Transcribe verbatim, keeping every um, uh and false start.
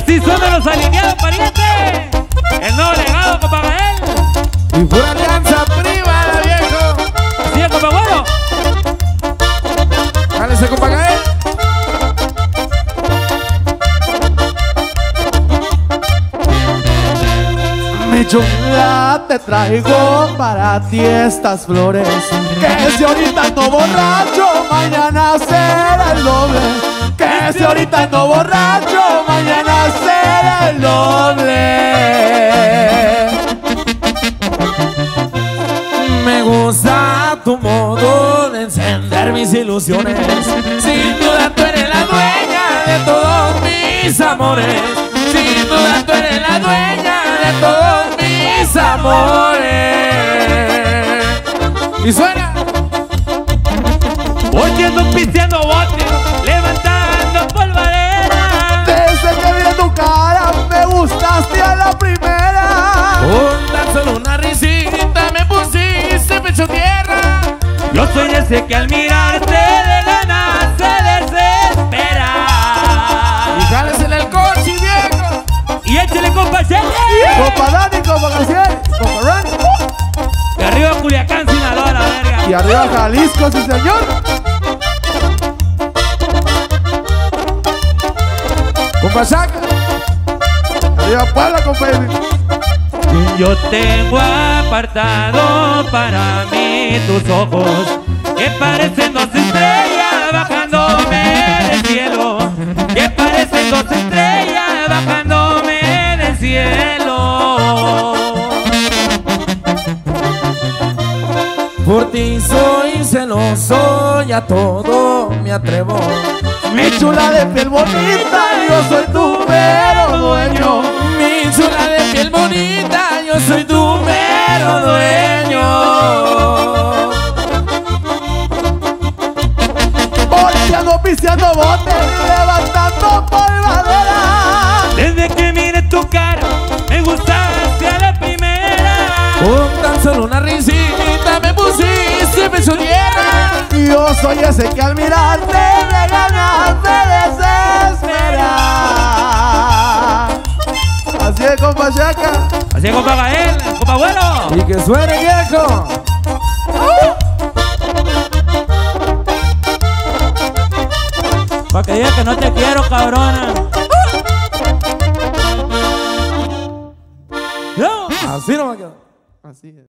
Así suenan los alineados, pariente. El nuevo legado, compa Gael. Y fue Alianza Privada, viejo. Sí, compa Guaro. Dale ese, compa Gael. Mechonga, te traigo para ti estas flores, que si ahorita ando borracho, mañana será el doble. Que si ahorita ando borracho, mañana será el doble. Me gusta tu modo de encender mis ilusiones. Sin duda tú eres la dueña de todos mis amores. Sin duda tú eres la dueña de todos mis amores. Y suena. Hoy ando pisteando bote, levantando polvadera. Desde que vi tu cara me gustaste a la primera. Con tan solo una risita me pusiste pecho tierra. Yo soy ese que al mirarte de la nada se desespera. Y jálese en el coche, viejo, y échale compa Chele, compa Dani, compa Gaciel, compa Randy. Y arriba Culiacán, Sinaloa, la verga. Y arriba Jalisco, sí señor. Compa Saca. Arriba Puebla, compa. Yo tengo apartado para mí tus ojos, que parecen dos estrellas bajándome del cielo, que parecen dos estrellas bajándome del cielo. Por ti soy celoso y a todo me atrevo. Mi chula de piel bonita, yo soy tu mero dueño. Mi chula de piel bonita, yo soy tu mero dueño. Volteando, piseando botes, levantando polvadera. Desde que mire tu cara, me gustaste a la primera. Con tan solo una risita me pusiste pecho tierra. Yo soy ese que al mirarte me ganas de desesperar. Así es, compa Chaca. Así es, compa Gael, compa Abuelo. Y que suene, viejo. uh. Pa' que digas que no te quiero, cabrón.